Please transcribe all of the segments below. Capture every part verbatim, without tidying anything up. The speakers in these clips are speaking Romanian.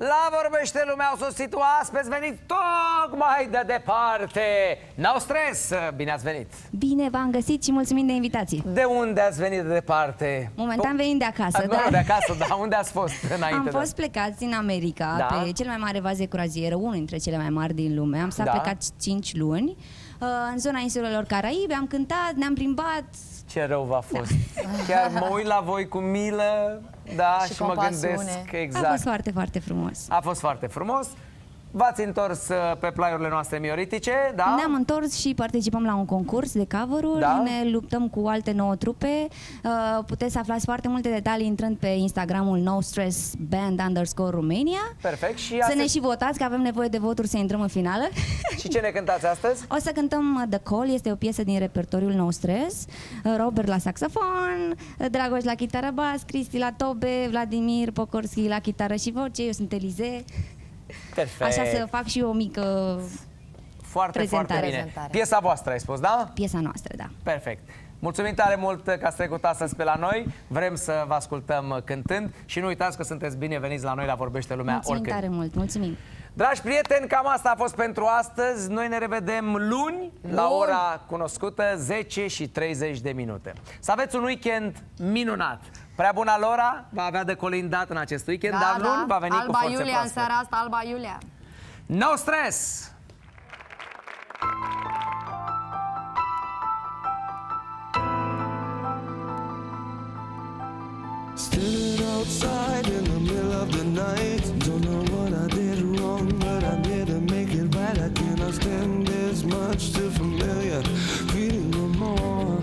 La Vorbește Lumea au sosit oaspeți venit tocmai de departe. N-au stres, bine ați venit. Bine v-am găsit și mulțumim de invitație. De unde ați venit de departe? Momentan venim de acasă, da. De acasă, da. Unde ați fost înainte? Am fost plecați în America, da? Pe cel mai mare vas de curajieră, unul dintre cele mai mari din lume. Am stat da. plecat cinci luni în zona insulelor Caraibe, am cântat, ne-am plimbat. Ce rău v-a fost. Da. Chiar mă uit la voi cu milă. Da, și, și mă gândesc că exact. A fost foarte, foarte frumos. A fost foarte frumos. V-ați întors pe plaiurile noastre mioritice, da? Ne-am întors și participăm la un concurs de cover-uri, da? Ne luptăm cu alte nouă trupe. Puteți să aflați foarte multe detalii intrând pe Instagramul NoStressBand underscore Romania. Perfect. Și astăzi... Să ne și votați, că avem nevoie de voturi să intrăm în finală. Și ce ne cântați astăzi? O să cântăm The Call, este o piesă din repertoriul No Stress. Robert la saxofon, Dragoș la chitară bas, Cristi la tobe, Vladimir Pokorski la chitară și voce, eu sunt Elize. Perfect. Așa să fac și eu o mică foarte, prezentare. Foarte bine. Piesa voastră ai spus, da? Piesa noastră, da. Perfect. Mulțumim tare mult că ați trecut astăzi pe la noi. Vrem să vă ascultăm cântând și nu uitați că sunteți bineveniți la noi la Vorbește Lumea. Mulțumim oricând. Tare mult, mulțumim. Dragi prieteni, cam asta a fost pentru astăzi. Noi ne revedem luni, luni. La ora cunoscută, zece și treizeci de minute. Să aveți un weekend minunat. Prea bună Lora va avea de colindat în acest weekend, da, dar luni da. va veni Alba cu forțe Iulia proaspete. În seara asta, Alba Iulia. No stress! Stood outside in the middle of the night. Don't know what I did wrong, but I didn't make it right. I cannot stand this much, too familiar. Feeling no more.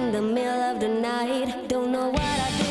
In the middle of the night, don't know what I do.